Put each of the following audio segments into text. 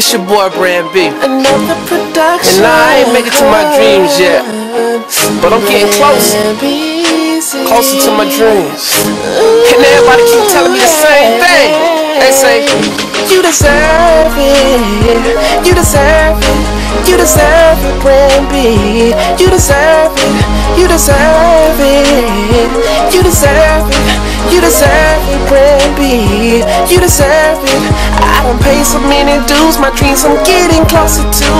It's your boy Brand B, another production, and I ain't making to my dreams yet, but I'm getting closer to my dreams. And everybody keep telling me the same thing. They say you deserve it, you deserve it, you deserve it, Brand B. You deserve it, you deserve it, you deserve it. You deserve it, Brand B. You deserve it. I done paid so many dues. My dreams I'm getting closer to.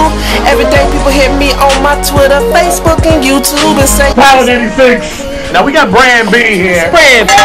Every day people hit me on my Twitter, Facebook, and YouTube and say Pound 86. Now we got Brand B here. Brand B.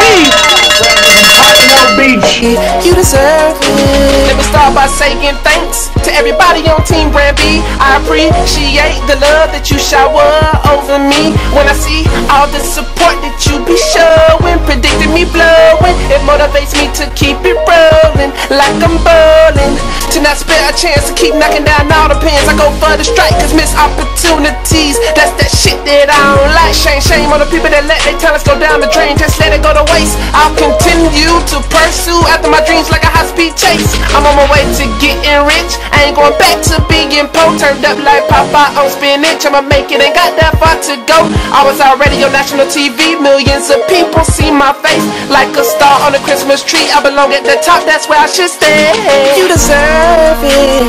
Pound Beach. You deserve it. Let me start by saying thanks to everybody on Team Bran B. I appreciate the love that you shower over me. When I see all the support that you be showing, predicting me blowing, it motivates me to keep it rolling like I'm bowling. To not spare a chance to keep knocking down all the pins. I go for the strike, cause missed opportunities. That's that shit that I don't like. Shame on the people that let their talents go down the drain. Just let it go to waste. I'll continue to pursue after my dreams like a high speed chase. I'm on my way to getting rich. I ain't going back to being poor. Turned up like Popeye on spinach. I'ma make it, ain't got that far to go. I was already on national TV. Millions of people see my face like a star on a Christmas tree. I belong at the top, that's where I should stay. You deserve it.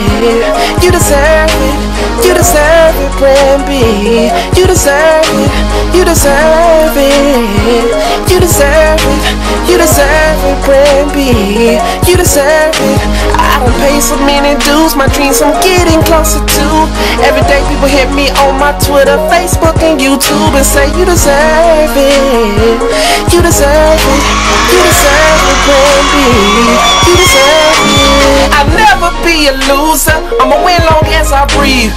You deserve it. You deserve it, Brand B. You deserve it. You deserve it. You deserve it. You deserve it, Brand B. You deserve it. I done paid so many dues. My dreams I'm getting closer to. Every day people hit me on my Twitter, Facebook, and YouTube and say you deserve it. You deserve it. You deserve it, Brand B. You deserve it. I'll never be a loser. I'ma win long as I breathe.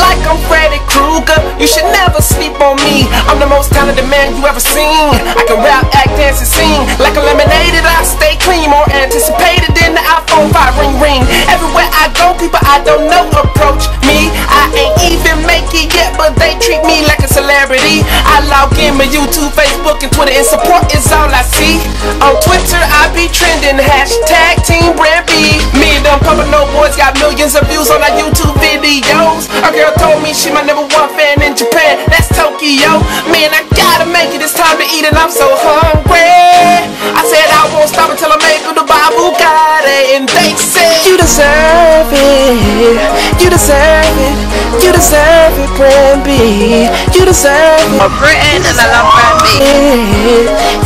Like I'm Freddy Krueger. You should never sleep on me. I'm the most talented man you ever seen. I can rap, act, dance, and sing. Like a lemonade, I stay clean. More anticipated than the iPhone 5 ring. Everywhere I go, people I don't know approach me. I ain't even make it yet, but they treat me like a celebrity. I log in my YouTube, Facebook, and Twitter, and support is all I see. On Twitter, I be trending. Hashtag Team Brand B. Me and them Papa No Boys got millions of views on our YouTube videos. A girl told me she my #1 fan in Japan. That's Tokyo. Man, I gotta make it. It's time to eat and I'm so hungry. I said I won't stop until I'm able to buy Bugatti. And they said you deserve it. You deserve it. You deserve it, Brand B. You deserve it. I'm Britain and I love Brand B.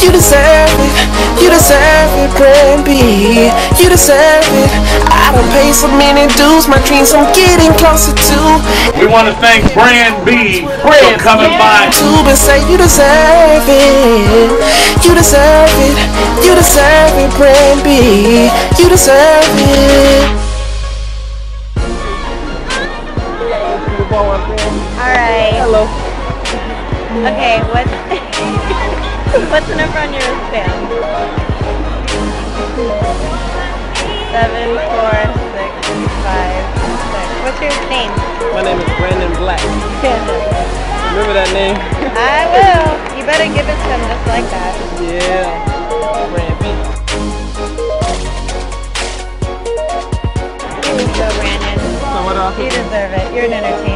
You deserve it. You deserve it, Brand B. You deserve it. I done paid so many dues. My dreams I'm getting closer to. We want to thank Brand B for coming by. Tube and say you deserve it. You deserve it. You deserve it, Brand B. You deserve it. All right. Hello. Okay. What's the number on your wristband? 7, 4, 6, 5, 6. What's your name? My name is Brandon Black. Remember that name? I will. You better give it to him just like that. Yeah. Brand B. Here we go, Brandon. So what up? You deserve it. You're an entertainer.